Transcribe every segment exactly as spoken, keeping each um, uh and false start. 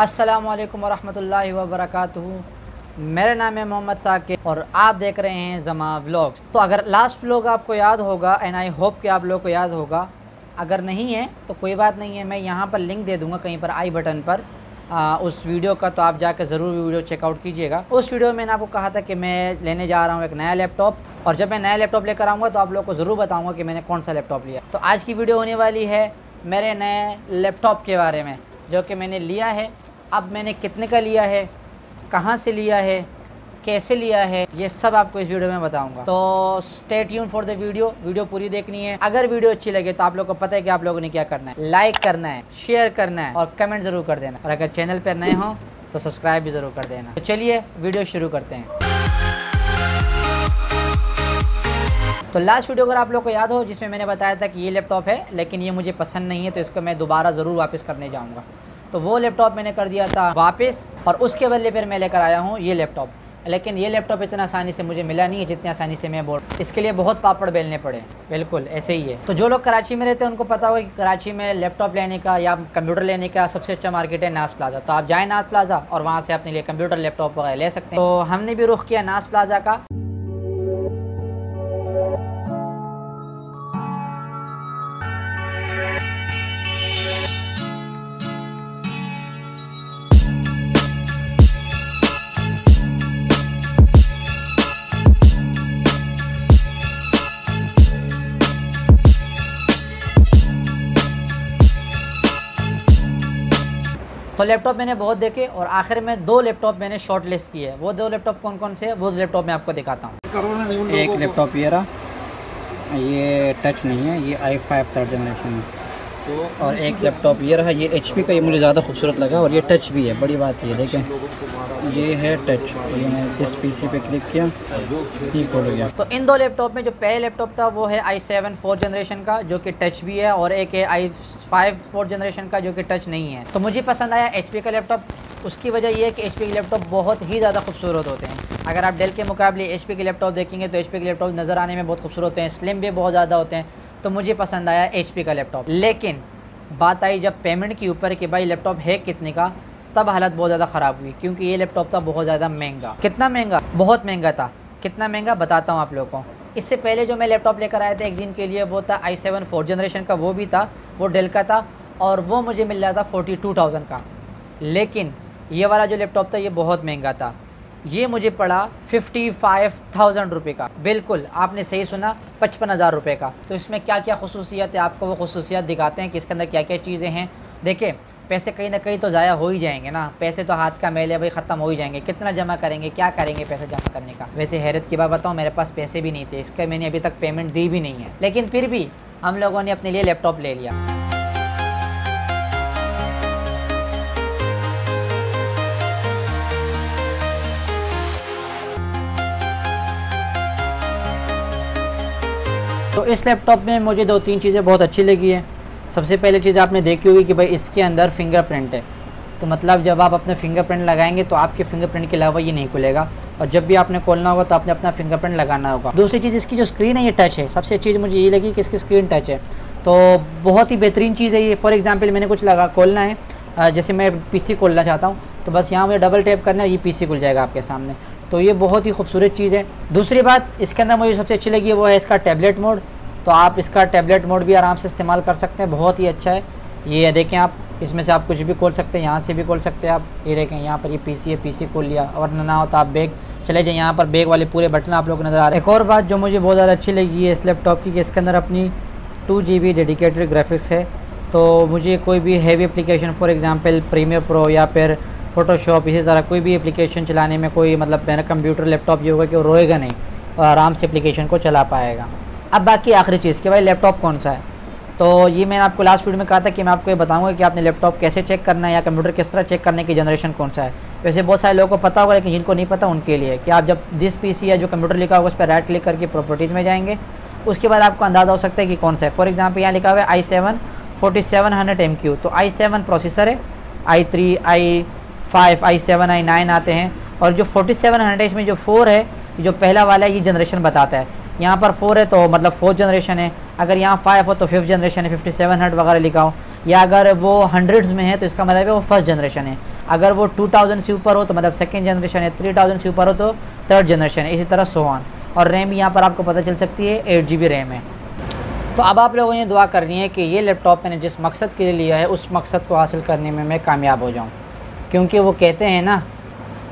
अस्सलामुअलैकुम वरहमतुल्लाहि वबरकातुहू। मेरा नाम है मोहम्मद साकिब और आप देख रहे हैं ज़मा व्लॉग्स। तो अगर लास्ट व्लॉग आपको याद होगा एंड आई होप कि आप लोगों को याद होगा, अगर नहीं है तो कोई बात नहीं है, मैं यहाँ पर लिंक दे दूँगा कहीं पर आई बटन पर आ, उस वीडियो का, तो आप जाकर ज़रूर वीडियो चेकआउट कीजिएगा। उस वीडियो में मैंने आपको कहा था कि मैं लेने जा रहा हूँ एक नया लैपटॉप, और जब मैं नया लैपटॉप लेकर आऊँगा तो आप लोगों को ज़रूर बताऊँगा कि मैंने कौन सा लैपटॉप लिया। तो आज की वीडियो होने वाली है मेरे नए लैपटॉप के बारे में जो कि मैंने लिया है। अब मैंने कितने का लिया है, कहाँ से लिया है, कैसे लिया है, ये सब आपको इस वीडियो में बताऊंगा। तो stay tune for the video, video पूरी देखनी है। अगर वीडियो अच्छी लगे तो आप लोगों को पता है कि आप लोगों ने क्या करना है, लाइक करना है, शेयर करना है और कमेंट ज़रूर कर देना, और अगर चैनल पर नए हों तो सब्सक्राइब भी ज़रूर कर देना। तो चलिए वीडियो शुरू करते हैं। तो लास्ट वीडियो अगर आप लोग को याद हो जिसमें मैंने बताया था कि ये लैपटॉप है लेकिन ये मुझे पसंद नहीं है तो इसको मैं दोबारा ज़रूर वापस करने जाऊँगा, तो वो लैपटॉप मैंने कर दिया था वापस, और उसके बदले पर मैं लेकर आया हूँ ये लैपटॉप। लेकिन ये लैपटॉप इतना आसानी से मुझे मिला नहीं है जितनी आसानी से मैं बोल, इसके लिए बहुत पापड़ बेलने पड़े, बिल्कुल ऐसे ही है। तो जो लोग कराची में रहते हैं उनको पता होगा कि कराची में लैपटॉप लेने का या कंप्यूटर लेने का सबसे अच्छा मार्केट है नाज प्लाज़ा। तो आप जाएँ नाज प्लाज़ा और वहाँ से अपने लिए कंप्यूटर लैपटॉप वगैरह ले सकते हैं। तो हमने भी रुख किया नाज प्लाज़ा का। तो लैपटॉप मैंने बहुत देखे और आखिर में दो लैपटॉप मैंने शॉर्ट लिस्ट किए। वो दो लैपटॉप कौन कौन से हैं वो लैपटॉप मैं आपको दिखाता हूँ। एक लैपटॉप ये रहा, ये टच नहीं है, ये आई फाइव थर्ड जनरेशन है, और एक लैपटॉप ये रहा, ये एच पी का, ये मुझे ज़्यादा खूबसूरत लगा और ये टच भी है। बड़ी बात ये देखें, ये है टच। ये मैंने इस पी सी पे क्लिक किया, ठीक हो गया। तो इन दो लैपटॉप में जो पहले लैपटॉप था वो है आई सेवन फोर्थ जनरेशन का जो कि टच भी है, और एक है आई फाइव फोर्थ जनरेशन का जो कि टच नहीं है। तो मुझे पसंद आया एच पी का लैपटॉप। उसकी वजह यह है कि एच पी के लैपटॉप बहुत ही ज़्यादा खूबसूरत होते हैं। अगर आप डेल के मुकाबले एच पी के लैपटॉप देखेंगे तो एच पी के लैपटॉप नज़र आने में बहुत खूबसूरत होते हैं, स्लिम भी बहुत ज़्यादा होते हैं। तो मुझे पसंद आया एच पी का लैपटॉप। लेकिन बात आई जब पेमेंट के ऊपर कि भाई लैपटॉप है कितने का, तब हालत बहुत ज़्यादा ख़राब हुई, क्योंकि ये लैपटॉप था बहुत ज़्यादा महंगा। कितना महंगा? बहुत महंगा था। कितना महंगा बताता हूँ आप लोगों को। इससे पहले जो मैं लैपटॉप लेकर आया था एक दिन के लिए वो था आई सेवन फोर्थ जनरेशन का, वो भी था, वो डेल का था, और वो मुझे मिल रहा था फोर्टी टू थाउजेंड का। लेकिन ये वाला जो लैपटॉप था ये बहुत महंगा था, ये मुझे पड़ा फिफ्टी फाइव थाउजेंड रुपये का। बिल्कुल आपने सही सुना, पचपन हज़ार रुपये का। तो इसमें क्या क्या खसूसियत है, आपको वो खसूसियत दिखाते हैं कि इसके अंदर क्या क्या चीज़ें हैं। देखिए पैसे कहीं ना कहीं तो ज़ाया हो ही जाएंगे ना, पैसे तो हाथ का मेल है भाई, ख़त्म हो ही जाएंगे। कितना जमा करेंगे, क्या करेंगे पैसे जमा करने का। वैसे हैरत की बात बताऊँ, मेरे पास पैसे भी नहीं थे, इसका मैंने अभी तक पेमेंट दी भी नहीं है, लेकिन फिर भी हम लोगों ने अपने लिए लैपटॉप ले लिया। तो इस लैपटॉप में मुझे दो तीन चीज़ें बहुत अच्छी लगी हैं। सबसे पहले चीज़ आपने देखी होगी कि भाई इसके अंदर फिंगरप्रिंट है, तो मतलब जब आप अपने फिंगरप्रिंट लगाएंगे तो आपके फिंगरप्रिंट के अलावा ये नहीं खुलेगा, और जब भी आपने खोलना होगा तो आपने अपना फिंगरप्रिंट लगाना होगा। दूसरी चीज़ इसकी जो स्क्रीन है ये टच है। सबसे अच्छी चीज़ मुझे ये लगी कि इसकी स्क्रीन टच है, तो बहुत ही बेहतरीन चीज़ है ये। फॉर एग्ज़ाम्पल मैंने कुछ लगा खोलना है, जैसे मैं पी सी खोलना चाहता हूँ तो बस यहाँ मुझे डबल टैप करना है, ये पी सी खुल जाएगा आपके सामने। तो ये बहुत ही खूबसूरत चीज़ है। दूसरी बात इसके अंदर मुझे सबसे अच्छी लगी वो है इसका टैबलेट मोड, तो आप इसका टैबलेट मोड भी आराम से इस्तेमाल कर सकते हैं, बहुत ही अच्छा है। ये देखें आप, इसमें से आप कुछ भी खोल सकते हैं, यहाँ से भी खोल सकते हैं आप। ये देखें यहाँ पर ये पीसी है, पीसी खोल लिया, और ना हो तो आप बैग चले जाए, यहाँ पर बैग वाले पूरे बटन आप लोग नज़र आ रहे हैं। एक और बात जो मुझे बहुत ज़्यादा अच्छी लगी है इस लैपटॉप की, इसके अंदर अपनी two G B dedicated graphics है। तो मुझे कोई भी heavy application, for example Premiere Pro या फिर फ़ोटोशॉप, इसी तरह कोई भी एप्लीकेशन चलाने में कोई मतलब मेरा कंप्यूटर लैपटॉप ये होगा कि वो रोएगा नहीं और आराम से एप्लीकेशन को चला पाएगा। अब बाकी आखिरी चीज़ कि भाई लैपटॉप कौन सा है, तो ये मैंने आपको लास्ट वीडियो में कहा था कि मैं आपको ये बताऊंगा कि आपने लैपटॉप कैसे चेक करना है या कंप्यूटर किस तरह चेक करने की जनरेशन कौन सा है। वैसे बहुत सारे लोगों को पता होगा, लेकिन जिनको नहीं पता उनके लिए कि आप जब दिस पी सी या जो कंप्यूटर लिखा होगा उस पर राइट क्लिक करके प्रॉपर्टीज़ में जाएंगे, उसके बाद आपको अंदाज़ा हो सकता है कि कौन सा है। फॉर एग्जाम्पल यहाँ लिखा हुआ है I seven forty seven hundred M Q, तो आई सेवन प्रोसेसर है, I three I five I seven I nine आते हैं, और जो फोर्टी सेवन हंड्रेड इसमें जो फोर है जो पहला वाला है ये जनरेशन बताता है। यहाँ पर फोर है तो मतलब फोर्थ जनरेशन है, अगर यहाँ फाइव हो तो फिफ्थ जनरेशन है, फिफ्टी सेवन हंड्रेड वगैरह लिखा हो, या अगर वो हंड्रेड्स में है तो इसका मतलब है वो फर्स्ट जनरेशन है। अगर वो टू थाउज़ेंड से ऊपर हो तो मतलब सेकेंड जनरेशन है, थ्री थाउज़ेंड से ऊपर हो तो थर्ड जनरेशन है, इसी तरह सोवान। और रैम यहाँ पर आपको पता चल सकती है एट जी बी रैम है। तो अब आप लोगों ने दुआ करनी है कि ये लैपटॉप मैंने जिस मकसद के लिए लिया है उस मकसद को हासिल करने में मैं कामयाब हो जाऊँ, क्योंकि वो कहते हैं ना,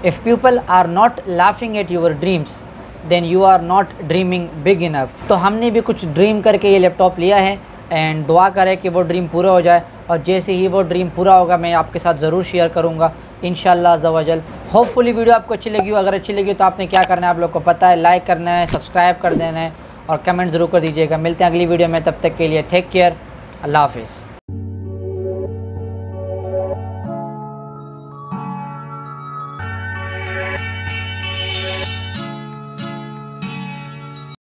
if people are not laughing at your dreams then you are not dreaming big enough. तो हमने भी कुछ ड्रीम करके ये लैपटॉप लिया है एंड दुआ करें कि वो ड्रीम पूरा हो जाए, और जैसे ही वो ड्रीम पूरा होगा मैं आपके साथ ज़रूर शेयर करूँगा इंशाल्लाह अज़्ज़ा वजल। होपफुली वीडियो आपको अच्छी लगी हो, अगर अच्छी लगी तो आपने क्या करना है आप लोग को पता है, लाइक करना है, सब्सक्राइब कर देना है और कमेंट ज़रूर कर दीजिएगा। मिलते हैं अगली वीडियो में, तब तक के लिए टेक केयर, अल्लाह हाफिज़।